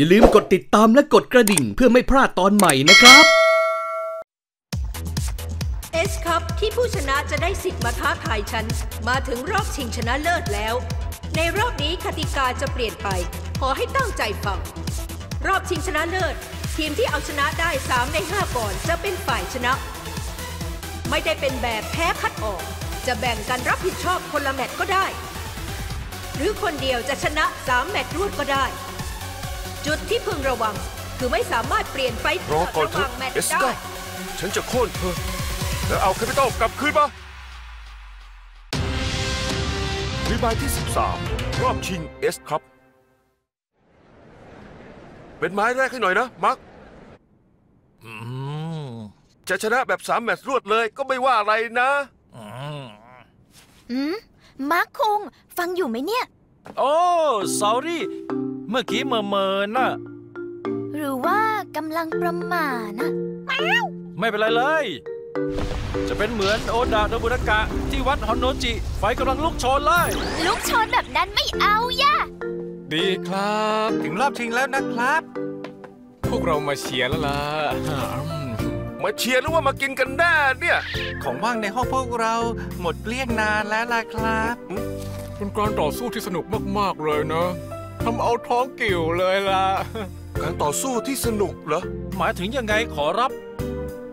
อย่าลืมกดติดตามและกดกระดิ่งเพื่อไม่พลาดตอนใหม่นะครับเอสคัพที่ผู้ชนะจะได้สิทธิ์มาท้าทายฉันมาถึงรอบชิงชนะเลิศแล้วในรอบนี้กติกาจะเปลี่ยนไปขอให้ตั้งใจฟังรอบชิงชนะเลิศทีมที่เอาชนะได้3ใน5ก่อนจะเป็นฝ่ายชนะไม่ได้เป็นแบบแพ้คัดออกจะแบ่งกันรับผิดชอบคนละแมตช์ก็ได้หรือคนเดียวจะชนะ3แมตช์รวดก็ได้จุดที่พึงระวังคือไม่สามารถเปลี่ยนไฟต์ระหว่างแมตช์ได้ฉันจะโค่นเธอแล้วเอาแคปิตอลกลับคืนมารีบายที่13รอบชิงเอสครับเป็นไม้แรกให้หน่อยนะมักจะชนะแบบ3แมตช์รวดเลยก็ไม่ว่าอะไรนะมักคงฟังอยู่ไหมเนี่ยโอ้ซอรี่เมื่อกี้เมินนะหรือว่ากำลังประมาทนะไม่เป็นไรเลยจะเป็นเหมือนโอดาโนบุนากะที่วัดฮอนโนจิไฟกำลังลุกโชนเลยลุกโชนแบบนั้นไม่เอาย่ะดีครับถึงรอบชิงแล้วนะครับพวกเรามาเชียร์แล้วล่ะมาเชียร์หรือว่ามากินกันแน่เนี่ยของว่างในห้องพวกเราหมดเกลี้ยงนานแล้วล่ะครับเป็นการต่อสู้ที่สนุกมากๆเลยนะทำเอาท้องกิ่วเลยล่ะการต่อสู้ที่สนุกเหรอหมายถึงยังไงขอรับ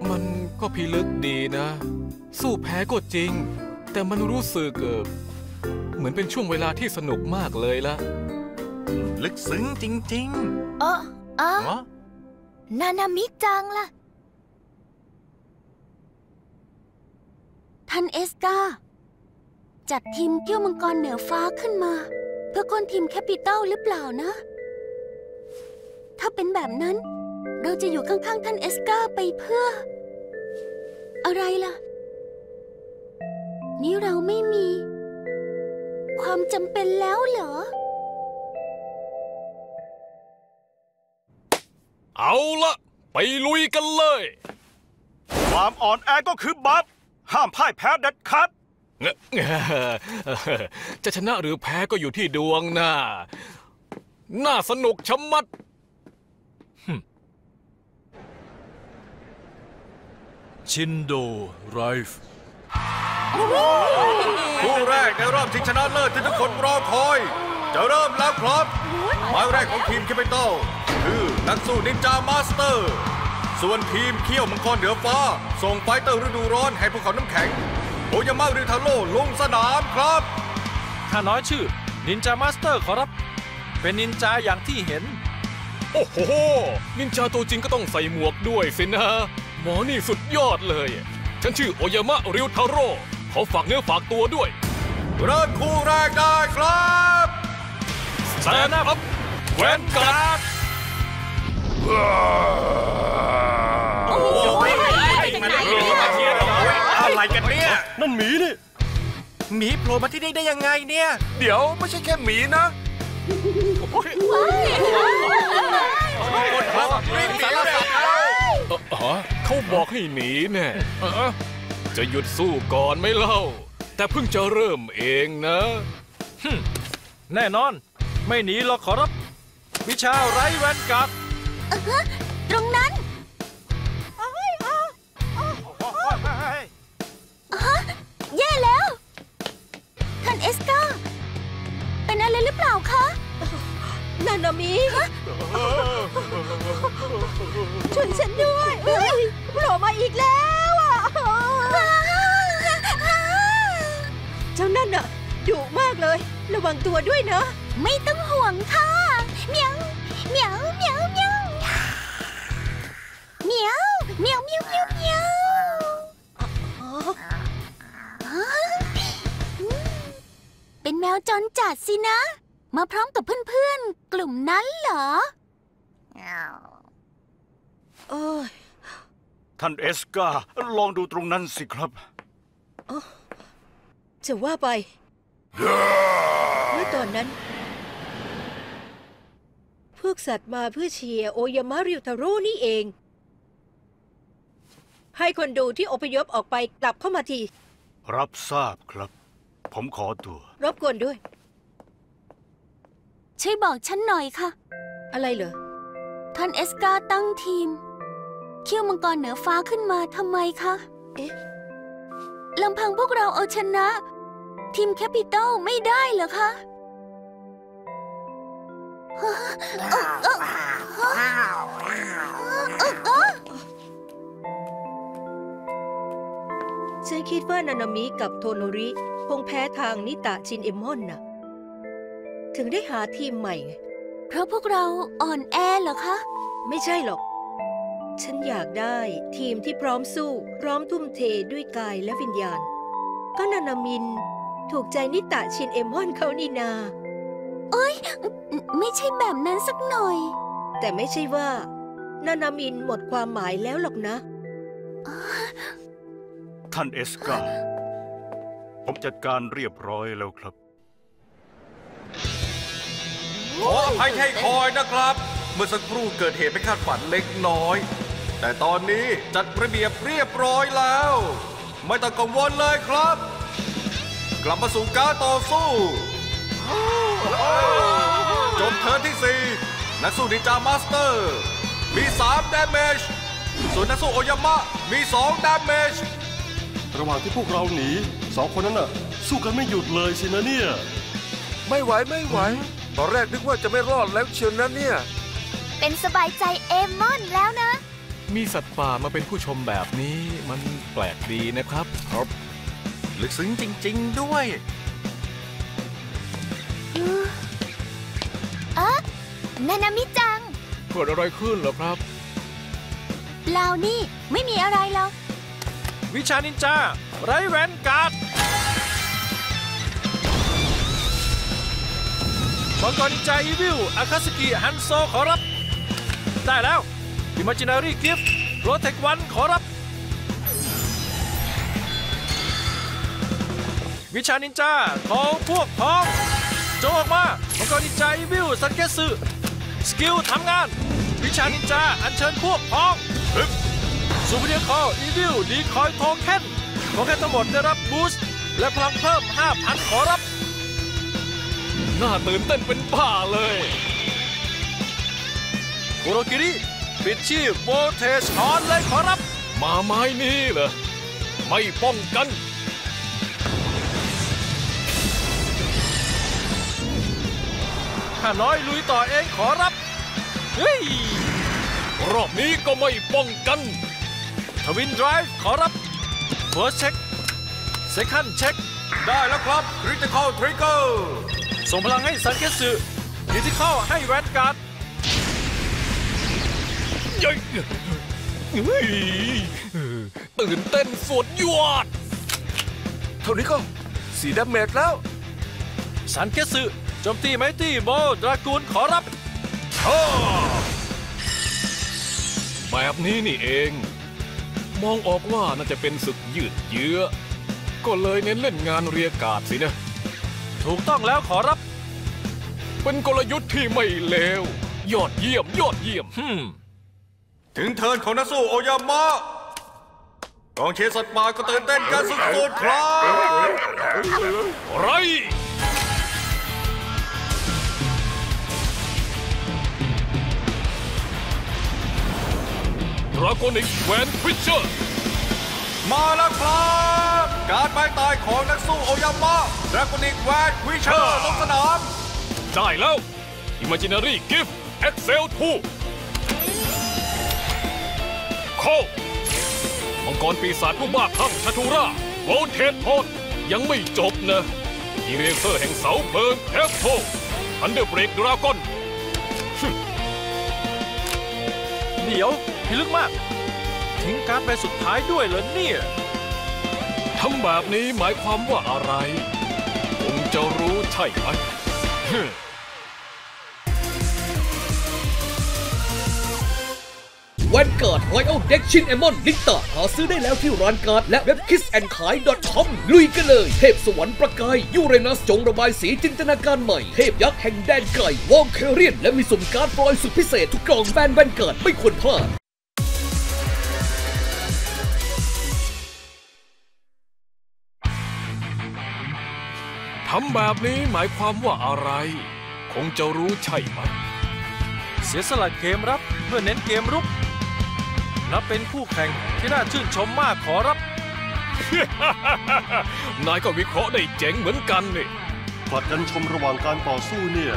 มันก็พิลึกดีนะสู้แพ้ก็จริงแต่มันรู้สึกเหมือนเป็นช่วงเวลาที่สนุกมากเลยล่ะลึกซึ้งจริงๆนานามิจังล่ะท่านเอสกาจัดทีมเกี้ยวมังกรเหนือฟ้าขึ้นมาเพื่อก้นทีมแคปิตอลหรือเปล่านะถ้าเป็นแบบนั้นเราจะอยู่ข้างๆท่านเอสกาไปเพื่ออะไรล่ะนี่เราไม่มีความจำเป็นแล้วเหรอเอาละไปลุยกันเลยความอ่อนแอก็คือบัฟห้ามพ่ายแพ้เด็ดขาดจะชนะหรือแพ้ก็อยู่ที่ดวงนะน่าสนุกชะมัดชินโดไรฟ์คู่แรกในรอบชิงชนะเลิศที่ทุกคนรอคอยจะเริ่มแล้วครับหมายแรกของทีมแคปิตอลคือนักสู้นินจามาสเตอร์ส่วนทีมเขี้ยวมังกรเหนือฟ้าส่งไฟเตอร์ฤดูร้อนให้ภูเขาน้ำแข็งโอยามาริทาโร่ลงสนามครับข้าน้อยชื่อนินจามาสเตอร์ขอรับเป็นนินจาอย่างที่เห็นโอ้โหนินจาตัวจริงก็ต้องใส่หมวกด้วยสินะหมอนี่สุดยอดเลยฉันชื่อโอยามาริทาโร่ขอฝากเนื้อฝากตัวด้วยเริ่มคู่แรกได้ครับแซนอัพแวนการ์ดอะไรกันเนี่ยนั่นหมีนี่หมีโผล่มาที่นี่ได้ยังไงเนี่ยเดี๋ยวไม่ใช่แค่หมีนะเขาบอกให้หนีแน่จะหยุดสู้ก่อนไม่เล่าแต่เพิ่งจะเริ่มเองนะแน่นอนไม่หนีหรอกขอรับวิชาไร้แวนกัดตรงนั้นแย่แล้วท่านเอสกาเป็นอะไรหรือเปล่าคะนานามิช่วยฉันด้วยโผล่มาอีกแล้วเจ้านั่นน่ะดุมากเลยระวังตัวด้วยนะไม่ต้องห่วงค่ะเหมียวเหมียวเหมียวเหมียวเหมียวเหมียวเหมียวเหมียวเหมียวเป็นแมวจรจัดสินะมาพร้อมกับเพื่อนๆกลุ่มนั้นเหรอท่านเอสกาลองดูตรงนั้นสิครับจะว่าไปเมื่อตอนนั้นพวกสัตว์มาเพื่อเชียร์โอยามาริวทาโร่นี่เองให้คนดูที่อพยพออกไปกลับเข้ามาทีรับทราบครับผมขอตัวรบกวนด้วยช่วยบอกฉันหน่อยค่ะอะไรเหรอ ท่านเอสกาตั้งทีมเขี้ยวมังกรเหนือฟ้าขึ้นมาทำไมคะเอ๊ะลำพังพวกเราเอาชนะทีมแคปิตอลไม่ได้เหรอคะฉันคิดว่านานามิกับโทโนริคงแพ้ทางนิตะชินเอมอนน่ะถึงได้หาทีมใหม่ไงเพราะพวกเราอ่อนแอเหรอคะไม่ใช่หรอกฉันอยากได้ทีมที่พร้อมสู้พร้อมทุ่มเทด้วยกายและวิญญาณก็นานามินถูกใจนิตะชินเอมอนเขานี่นาเอ้ยไม่ใช่แบบนั้นสักหน่อยแต่ไม่ใช่ว่านานามินหมดความหมายแล้วหรอกนะท่านเอสกาผมจัดการเรียบร้อยแล้วครับขออภัยให้คอยนะครับเมื่อสักครู่เกิดเหตุไม่คาดฝันเล็กน้อยแต่ตอนนี้จัดระเบียบเรียบร้อยแล้วไม่ต้องกังวลเลยครับกลับมาสู่การต่อสู้จบเทิร์นที่ 4นักสู้นินจามาสเตอร์มี 3 damage ส่วนนักสู้โอยามะมี 2 damageระหว่างที่พวกเราหนีสองคนนั้นน่ะสู้กันไม่หยุดเลยสินะเนี่ยไม่ไหวตอนแรกนึกว่าจะไม่รอดแล้วเชียวนะเนี่ยเป็นสบายใจเอมอนแล้วนะมีสัตว์ป่ามาเป็นผู้ชมแบบนี้มันแปลกดีนะครับครับลึกซึ้งจริงๆด้วยนานามิจังเกิดอะไรขึ้นเหรอครับลาวนี่ไม่มีอะไรแล้ววิชานินจาไร้แว่นกัดมังกรนินจาอีวิลอาคาสกิฮันโซขอรับได้แล้วอิมาจินารีกิฟต์โปรเทควันขอรับวิชานินจาของพวกพ้องโจออกมามังกรนินจาอีวิลสังเกตสึสกิลทำงานวิชานินจาอัญเชิญพวกพ้องซูเปอร์เดียร์คออีวิลดีคอยโทเค็นโทเค็นทั้งหมดได้รับบูสต์และพลังเพิ่ม 5,000 ขอรับน่าตื่นเต้นเป็นบ้าเลยโคโรกิริปิดชีพโวเทสออนเลยขอรับมาไม้นี่เหรอไม่ป้องกันข้าน้อยลุยต่อเองขอรับเฮ้ยรอบนี้ก็ไม่ป้องกันทวินไดรฟ์ขอรับ First Check Second Check ได้แล้วครับ Critical Trigger ส่งพลังให้สังเกตสึดิจิทัลให้แวนการ์ดตื่นเต้นสุดยอดเท่านี้ก็สีดาเมจแล้วสังเกตสึโจมตีไมตี้โบดรากูลขอรับแบบนี้นี่เองมองออกว่าน่าจะเป็นศึกยืดเยื้อก็เลยเน้นเล่นงานเรียกาศสินะถูกต้องแล้วขอรับเป็นกลยุทธ์ที่ไม่เลวยอดเยี่ยมถึงเทิร์นของนักสู้โอยามะกองเชียร์สัตว์ป่าก็ตื่นเต้นกันสุดๆครับไรดราโกนิกแวนฟิชเชอร์มาแล้วครับการไปตายของนักสู้โอยามะดราโกนิกแวนฟิชเชอร์ลงสนามได้แล้วอิมเมจินารี่กิฟต์เอ็กเซลทูโคมังกรปีศาจผู้บ้าคลั่งชาทูราโวลเทสพอนยังไม่จบนะอีเรเซอร์แห่งเสาเพลิงเทฟโทอันเดอร์เบรกดราก้อนเดี๋ยวพิลึกมากทิ้งการ์ดใบสุดท้ายด้วยเหรอเนี่ยทำแบบนี้หมายความว่าอะไรคงจะรู้ใช่ไหมวันเกิด Royal Deck Shin Emon Nikta หาซื้อได้แล้วที่ร้านการ์ดและเว็บ kissandkai.com ลุยกันเลยเทพสวรรค์ประกายยูเรนัสจงระบายสีจินตนาการใหม่เทพยักษ์แห่งแดนไกลวองเคเรียนและมีสุ่มการ์ดรอยสุดพิเศษทุกกล่องแฟนวันเกิดไม่ควรพลาดทำแบบนี้หมายความว่าอะไรคงจะรู้ใช่ไหม เสียสละเกมรับเพื่อเน้นเกมรุกนับเป็นคู่แข่งที่น่าชื่นชมมากขอรับ นายก็วิเคราะห์ได้เจ๋งเหมือนกันนี่ผลัดกันชมระหว่างการต่อสู้เนี่ย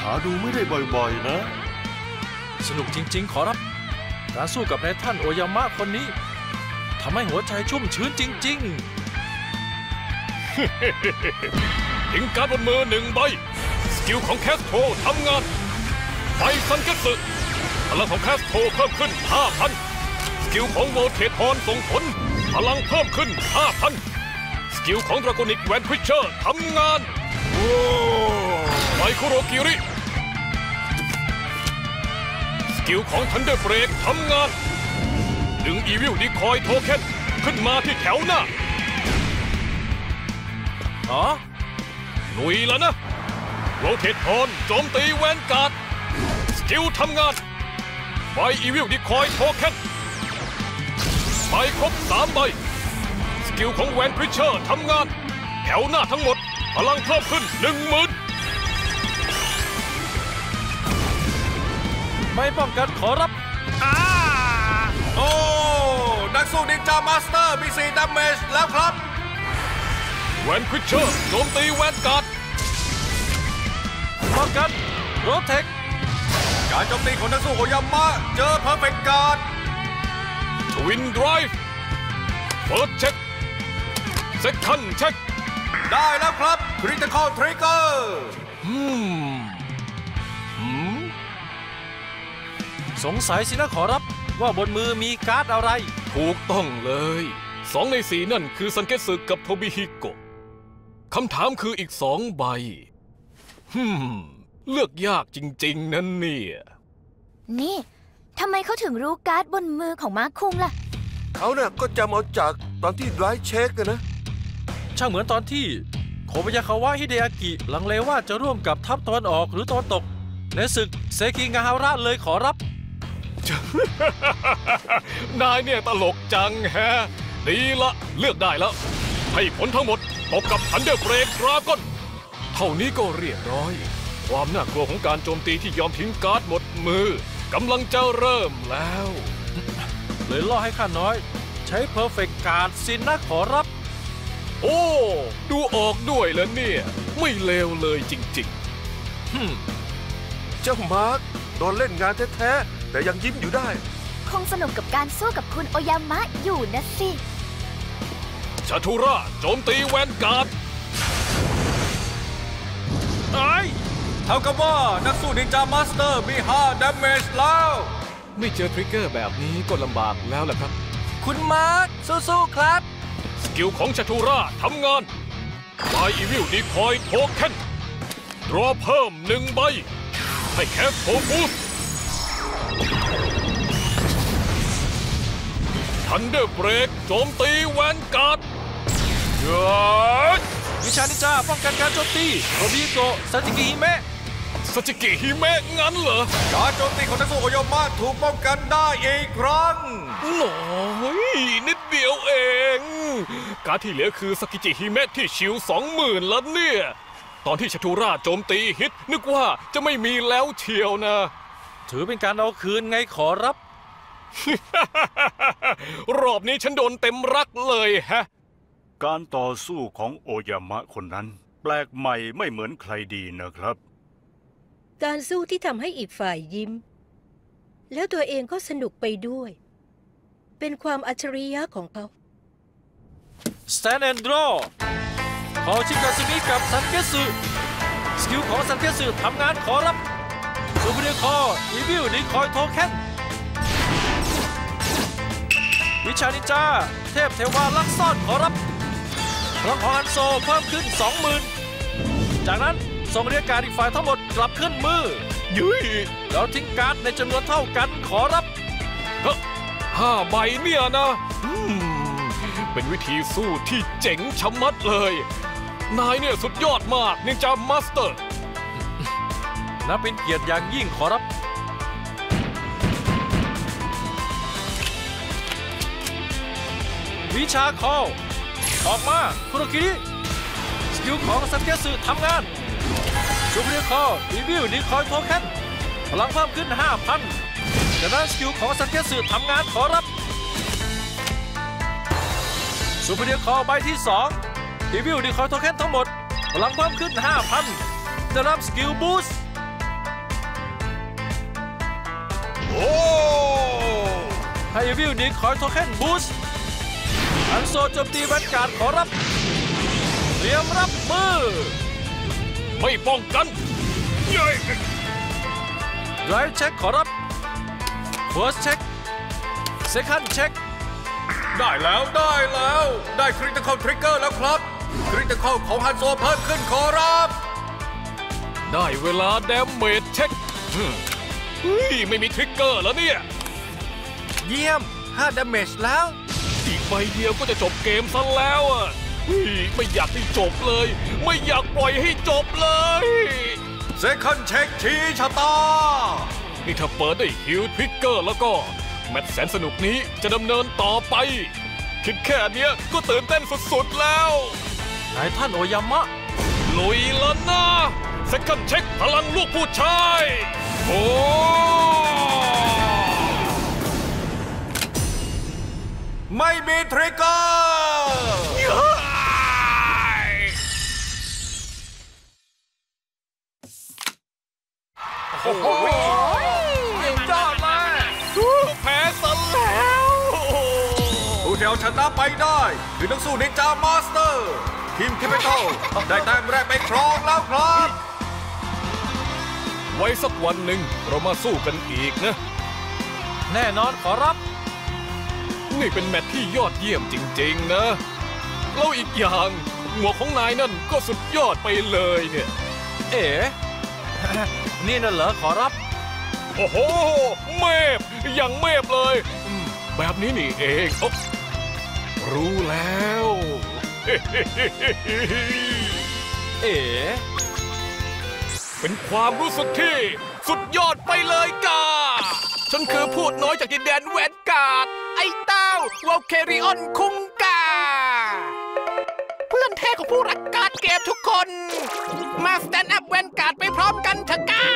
หาดูไม่ได้บ่อยๆนะสนุกจริงๆขอรับการสู้กับนายท่านโอยามะคนนี้ทำให้หัวใจชุ่มชื้นจริงๆ ถึงการบนมือหนึ่งใบสกิลของแคสโตรทำงานไฟซันกัตสึพลังของแคสโตรเพิ่มขึ้น 5,000 สกิลของโวลเททอนส่งผลพลังเพิ่มขึ้น 5,000 สกิลของดราโกนิกแวนควิชเชอร์ทำงานไมโคโรกิริสกิลของทันเดอร์เบรกทำงานดึงอีวิลดีคอยโทเค็นขึ้นมาที่แถวหน้าอ๋อหนุยแล้วนะโรเททอนโจมตีแวนการ์ดสกิลทำงานใบอีวิลดีคอยโทเค็นใบครบ3ใบสกิลของแวนพริชเชอร์ทำงานแถวหน้าทั้งหมดพลังเพิ่มขึ้น 10,000ไม่ป้องกันขอรับโอ้นักสู้นินจามาสเตอร์มี4ดาเมจแล้วครับแวนควิชเชอร์โจมตีแวนการ์ดป้องกันโรเทคการโจมตีของนักสู้โอยามะเจอเพอร์เฟกต์การ์ดทวินไดรฟ์เฟิร์สเช็คเซคันด์เช็คได้แล้วครับคริติคอลทริกเกอร์สงสัยสินะขอรับว่าบนมือมีการ์ดอะไรถูกต้องเลย2 ใน 4นั่นคือซันเกตสึกับโทบิฮิโกะคำถามคืออีก2 ใบเลือกยากจริงๆนั่นเนี่ยนี่ทำไมเขาถึงรู้การ์ดบนมือของมาคุงล่ะเขาเนี่ยก็จำเอาจากตอนที่ไดรฟ์เช็คนะช่างเหมือนตอนที่โคบายาคาวะฮิเดอากิลังเลว่าจะร่วมกับทัพตะวันออกหรือตะวันตกในศึกเซกิงาฮาระเลยขอรับนายเนี่ยตลกจังแฮะดีละเลือกได้แล้วให้ผลทั้งหมดตกกับทันเดอร์เบรกดราก้อนเท่านี้ก็เรียบร้อยความน่ากลัวของการโจมตีที่ยอมทิ้งการ์ดหมดมือกำลังจะเริ่มแล้วเลยล่อให้ข้าน้อยใช้เพอร์เฟกต์การ์ดสินะขอรับโอ้ดูออกด้วยแล้วเนี่ยไม่เลวเลยจริงๆเจ้ามาร์คโดนเล่นงานแท้ๆแต่ยังยิ้มอยู่ได้คงสนุกกับการสู้กับคุณโอยามะอยู่นะสิชาทูระโจมตีแวนการ์ดไอ้เท่ากับว่านักสู้นินจามาสเตอร์มี5ดาเมจแล้วไม่เจอทริกเกอร์แบบนี้ก็ลำบากแล้วล่ะครับคุณมาร์คสู้ๆครับสกิลของชาทูระทำงานไบอีวิลดีคอยโทเค็นดรอเพิ่ม1 ใบให้แคสโฟบูสทันเดอร์เบรกโจมตีแวนการ์ดวิชานิจาป้องกันการโจมตีโรบิโกะซาจิกิฮิเมะงั้นเหรอการโจมตีของนักสู้โอยามะถูกป้องกันได้อีกครั้งหน่อยนิดเดียวเองการที่เหลือคือซากิจิฮิเมะที่ชิว 20,000แล้วเนี่ยตอนที่ชาทูราโจมตีฮิตนึกว่าจะไม่มีแล้วเชียวนะถือเป็นการเอาคืนไงขอรับ รอบนี้ฉันโดนเต็มรักเลยฮะการต่อสู้ของโอยามะคนนั้นแปลกใหม่ไม่เหมือนใครดีนะครับการสู้ที่ทำให้อีกฝ่ายยิ้มแล้วตัวเองก็สนุกไปด้วยเป็นความอัจฉริยะของเขา Stand and Draw เขาชิกาซุมิกับซันเกสึสกิลของซันเกสึทำงานขอรับซูเปอร์คอร์อีวิลดีคอยโทเค็นวิชานินจาเทพเทวาลักซ่อนขอรับพลังของอันโซเพิ่มขึ้น 20,000 จากนั้นส่งเรียกการอีกฝ่ายทั้งหมดกลับขึ้นมือยุ้ยแล้วทิ้งการ์ดในจำนวนเท่ากันขอรับ5 ใบเนี่ยนะเป็นวิธีสู้ที่เจ๋งชะมัดเลยนายเนี่ยสุดยอดมากนินจามาสเตอร์นับเป็นเกียรติอย่างยิ่งขอรับวิชาคอลออกมาคุโรคิริสกิลของซันเกสึทำงานซูเปอร์คอลอีวิลดีคอยโทเค็น พลังเพิ่มขึ้น 5,000 จากนั้นสกิลของสันเกสึทำงานขอรับซูเปอร์เดียคอใบที่2รีวิวดีคอยโทเค็นทั้งหมดพลังเพิ่มขึ้น 5,000 ได้รับสกิลบูสต์โอ้ให้รีวิวดีคอยโทเค็นบูสต์อันโซโจมตีแวนการ์ดขอรับเตรียมรับมือไม่ป้องกันไลฟ์เช็คขอรับเฟิร์สเช็คเซคันด์เช็คได้แล้วได้คริติคอลทริกเกอร์แล้วครับคริติคอลของฮันโซเพิ่มขึ้นขอรับได้เวลาแดมเมจเช็คไม่มีทริกเกอร์แล้วเนี่ยเยี่ยม5ดาเมจแล้วอีกใบเดียวก็จะจบเกมซะแล้วอ่ะไม่อยากให้จบเลยไม่อยากปล่อยให้จบเลยเซคันด์เช็คชี้ชะตานี่ถ้าเปิดได้ฮิวทริกเกอร์แล้วก็แมตช์แสนสนุกนี้จะดำเนินต่อไปคิดแค่เนี้ยก็ตื่นเต้นสุดๆแล้วนายท่านโอยามะลุยแล้วนะเซคันด์เช็คพลังลูกผู้ชายโอ้ไม่มีทริกเกอร์โอ้โหเดี๋ยวชนะไปได้หรือนักสู้นินจามาสเตอร์ทีมแคปิตอลได้แต้มแรกไปครองแล้วครับไว้สักวันหนึ่งเรามาสู้กันอีกนะแน่นอนขอรับนี่เป็นแมตช์ที่ยอดเยี่ยมจริงๆนะแล้วอีกอย่างหัวของนายนั่นก็สุดยอดไปเลยเนี่ยเอ๋นี่น่ะเหรอขอรับโอ้โหเมฟอย่างเมฟเลยแบบนี้นี่เองรู้แล้วเอ๋เป็นความรู้สึกที่สุดยอดไปเลยกาฉันคือพูดน้อยจากดินแดนแวนการ์ดไอ้เต้าวอลเคริออนคุงกาเพื่อนแท้ของผู้รักการ์ดเกมทุกคนมาสแตนด์อัพแวนการ์ดไปพร้อมกันเถอะกา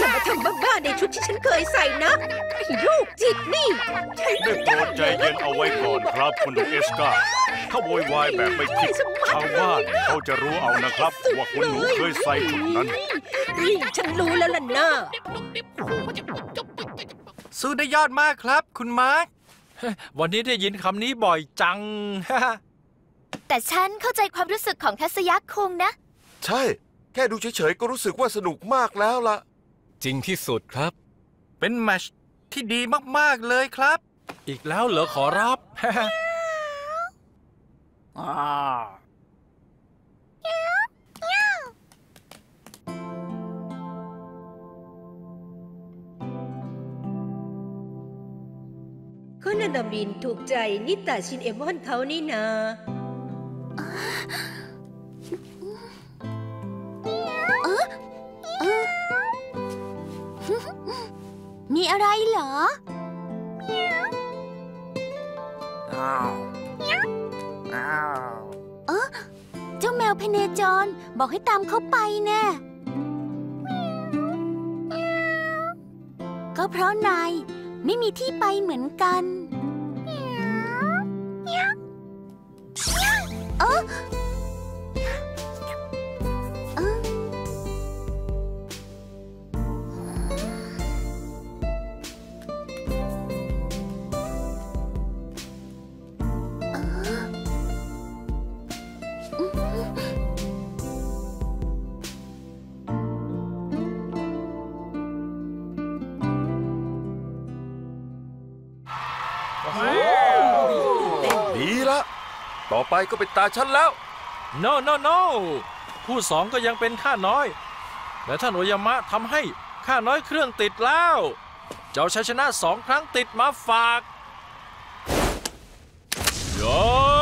อย่ามาทำบ้าๆในชุดที่ฉันเคยใส่นะลูกจิตนี่ได้โปรดใจเย็นเอาไว้ก่อนครับคุณหนูเอสกาถ้าโวยวายแบบไม่คิดชาวบ้านเขาจะรู้เอานะครับว่าคุณหนูเคยใส่ชุดนั้นฉันรู้แล้วล่ะเนอะสู้ได้ยอดมากครับคุณมาร์ควันนี้ได้ยินคำนี้บ่อยจังแต่ฉันเข้าใจความรู้สึกของทัศยะคงนะใช่แค่ดูเฉยๆก็รู้สึกว่าสนุกมากแล้วล่ะจริงที่สุดครับเป็นแมชที่ดีมากๆเลยครับอีกแล้วเหรอขอรับก็นันดามินถูกใจนิตาชินเอมอนเขานี่นามีอะไรเหรอเจ้าแมวพเนจรบอกให้ตามเขาไปแน่ก็เพราะนายไม่มีที่ไปเหมือนกันต่อไปก็เป็นตาฉันแล้ว no ผู้สองก็ยังเป็นข้าน้อยและท่านโอยามะทำให้ข้าน้อยเครื่องติดแล้วเจ้าชัยชนะ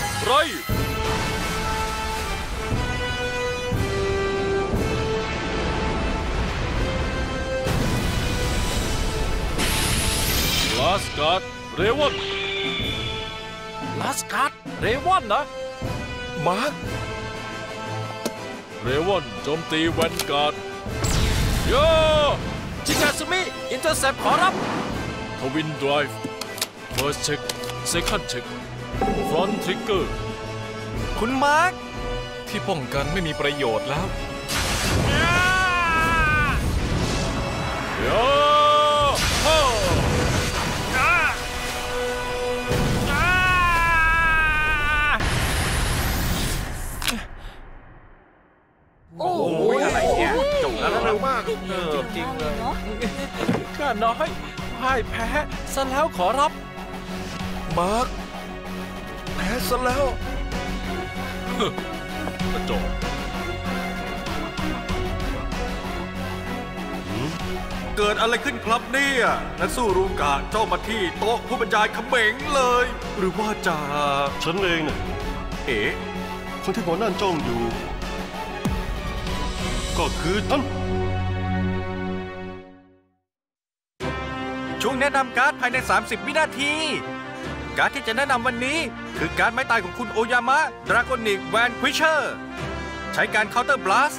2 ครั้งติดมาฝากโย่ไรลาสกัดเรวอนลาสกัดเรวอนนะมาร์ค เรเวนโจมตีแวนการ์ดโยชิคาซุมิอินเตอร์เซปขอรับทวินไดรฟ์เฟิร์สเช็คเซคันด์เช็คฟรอนทริกเกอร์คุณมาร์คที่ป้องกันไม่มีประโยชน์แล้วโยโฮโอ้ยอะไรเนี่ยจบแล้วเร็วมากจริงๆเลยข้าน้อยพ่ายแพ้ซะแล้วขอรับมาร์คแพ้ซะแล้วกระจอกเกิดอะไรขึ้นครับเนี่ยนักสู้รูกะเจ้ามาที่โต๊ะผู้บรรยายเขม็งเลยหรือว่าจะฉันเองเนี่ยเอ๋คนที่หมอนั่นจ้องอยู่ก็คือท่านช่วงแนะนำการ์ดภายใน30วินาทีการ์ดที่จะแนะนำวันนี้คือการ์ดไม้ตายของคุณโอยามะดราโกนิกแวนควิชเชอร์ใช้การเคาน์เตอร์บลัส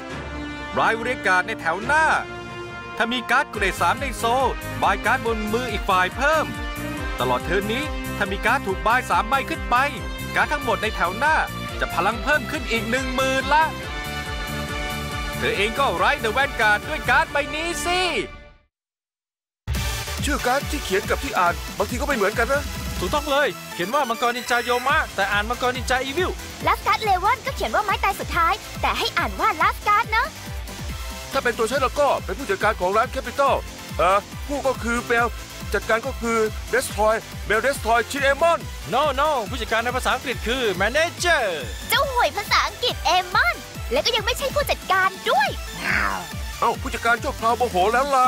รายเรียกการ์ดในแถวหน้าถ้ามีการ์ดเกรด3ในโซบายการ์ดบนมืออีกฝ่ายเพิ่มตลอดเทิร์นนี้ถ้ามีการ์ดถูกบาย3ใบขึ้นไปการ์ดทั้งหมดในแถวหน้าจะพลังเพิ่มขึ้นอีก 10,000 ละเธอเองก็ไรเดอะแวนการ์ดด้วยการ์ดใบนี้สิชื่อการ์ดที่เขียนกับที่อ่านบางทีก็ไม่เหมือนกันนะถูกต้องเลยเขียนว่ามังกรนินจาโยมะแต่อ่านมังกรนินจาอีวิลลัสการ์ดเลเวนก็เขียนว่าไม้ตายสุดท้ายแต่ให้อ่านว่าลัสการ์ดนะถ้าเป็นตัวใช้แล้วก็เป็นผู้จัดการของร้านแคปิตอลผู้ก็คือเบลจัดการก็คือเดสทอยเบลเดสทอยชิเอมอน no ผู้จัดการในภาษาอังกฤษคือ manager เจ้าห่วยภาษาอังกฤษเอมอนและก็ยังไม่ใช่ผู้จัดการด้วยเอ้าผู้จัดการเจ้าพราวโมโหแล้วล่ะ